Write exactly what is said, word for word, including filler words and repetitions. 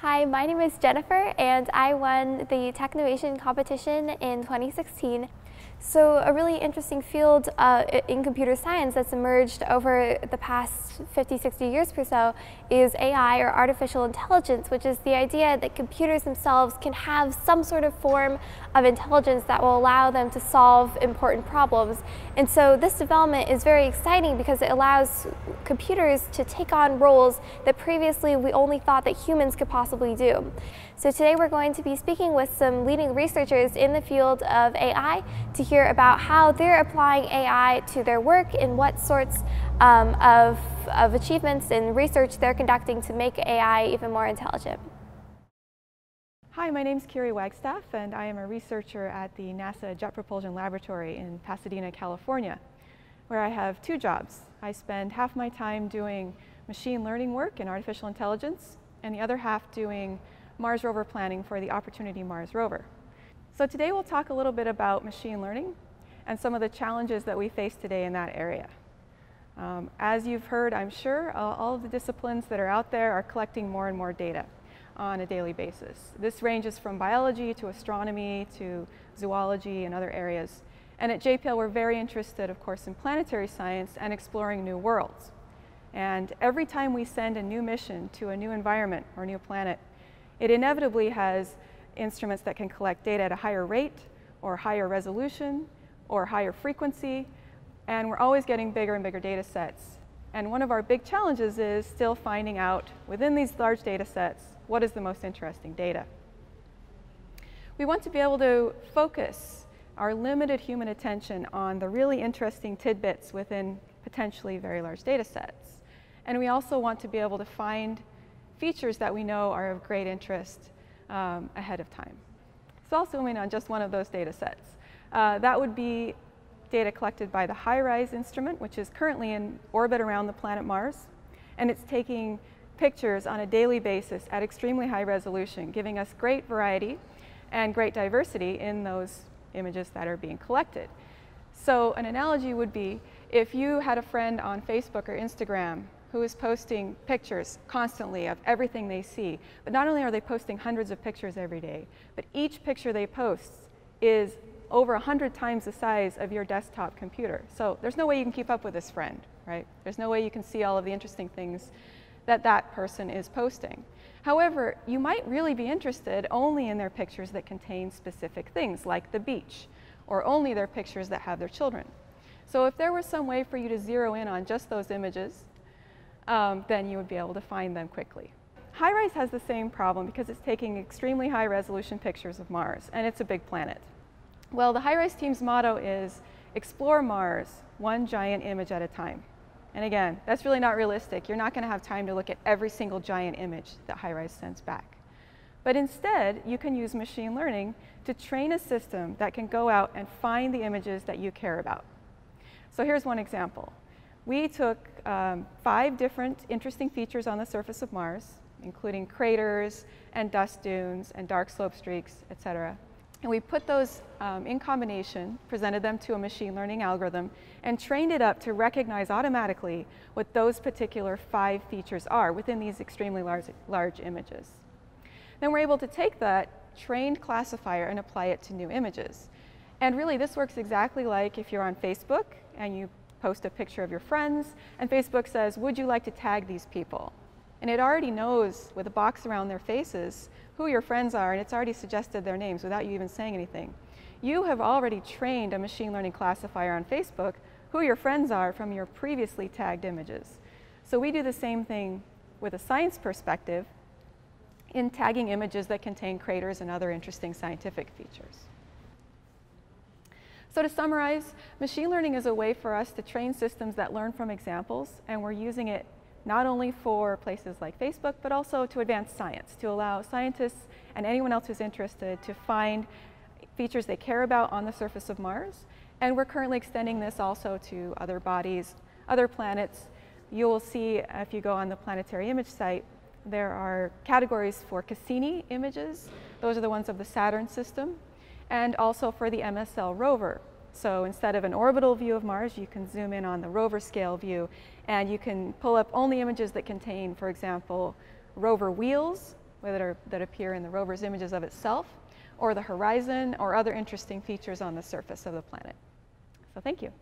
Hi, my name is Jennifer and I won the Technovation competition in twenty sixteen. So a really interesting field uh, in computer science that's emerged over the past fifty, sixty years or so is A I, or artificial intelligence, which is the idea that computers themselves can have some sort of form of intelligence that will allow them to solve important problems. And so this development is very exciting because it allows computers to take on roles that previously we only thought that humans could possibly do. So today we're going to be speaking with some leading researchers in the field of A I to hear about how they're applying A I to their work and what sorts um, of, of achievements and research they're conducting to make A I even more intelligent. Hi, my name's Kiri Wagstaff and I am a researcher at the NASA Jet Propulsion Laboratory in Pasadena, California, where I have two jobs. I spend half my time doing machine learning work and artificial intelligence, and the other half doing Mars rover planning for the Opportunity Mars rover. So today we'll talk a little bit about machine learning and some of the challenges that we face today in that area. Um, as you've heard, I'm sure, uh, all of the disciplines that are out there are collecting more and more data on a daily basis. This ranges from biology to astronomy to zoology and other areas. And at J P L we're very interested, of course, in planetary science and exploring new worlds. And every time we send a new mission to a new environment or new planet, it inevitably has instruments that can collect data at a higher rate or higher resolution or higher frequency, and we're always getting bigger and bigger data sets. And one of our big challenges is still finding out within these large data sets what is the most interesting data. We want to be able to focus our limited human attention on the really interesting tidbits within potentially very large data sets. And we also want to be able to find features that we know are of great interest Um, ahead of time. So I'll zoom in on just one of those data sets. Uh, that would be data collected by the HiRISE instrument, which is currently in orbit around the planet Mars, and it's taking pictures on a daily basis at extremely high resolution, giving us great variety and great diversity in those images that are being collected. So an analogy would be if you had a friend on Facebook or Instagram who is posting pictures constantly of everything they see. But not only are they posting hundreds of pictures every day, but each picture they post is over one hundred times the size of your desktop computer. So there's no way you can keep up with this friend, right? There's no way you can see all of the interesting things that that person is posting. However, you might really be interested only in their pictures that contain specific things, like the beach, or only their pictures that have their children. So if there were some way for you to zero in on just those images, Um, then you would be able to find them quickly. HiRISE has the same problem because it's taking extremely high resolution pictures of Mars, and it's a big planet. Well, the HiRISE team's motto is explore Mars one giant image at a time. And again, that's really not realistic. You're not going to have time to look at every single giant image that HiRISE sends back. But instead, you can use machine learning to train a system that can go out and find the images that you care about. So here's one example. We took um, five different interesting features on the surface of Mars, including craters and dust dunes and dark slope streaks, et cetera. And we put those um, in combination, presented them to a machine learning algorithm, and trained it up to recognize automatically what those particular five features are within these extremely large, large images. Then we're able to take that trained classifier and apply it to new images. And really, this works exactly like if you're on Facebook and you post a picture of your friends, and Facebook says, would you like to tag these people? And it already knows, with a box around their faces, who your friends are, and it's already suggested their names without you even saying anything. You have already trained a machine learning classifier on Facebook who your friends are from your previously tagged images. So we do the same thing with a science perspective in tagging images that contain craters and other interesting scientific features. So to summarize, machine learning is a way for us to train systems that learn from examples, and we're using it not only for places like Facebook, but also to advance science, to allow scientists and anyone else who's interested to find features they care about on the surface of Mars. And we're currently extending this also to other bodies, other planets. You will see if you go on the planetary image site, there are categories for Cassini images. Those are the ones of the Saturn system. And also for the M S L rover. So instead of an orbital view of Mars, you can zoom in on the rover scale view, and you can pull up only images that contain, for example, rover wheels whether that appear in the rover's images of itself, or the horizon, or other interesting features on the surface of the planet. So thank you.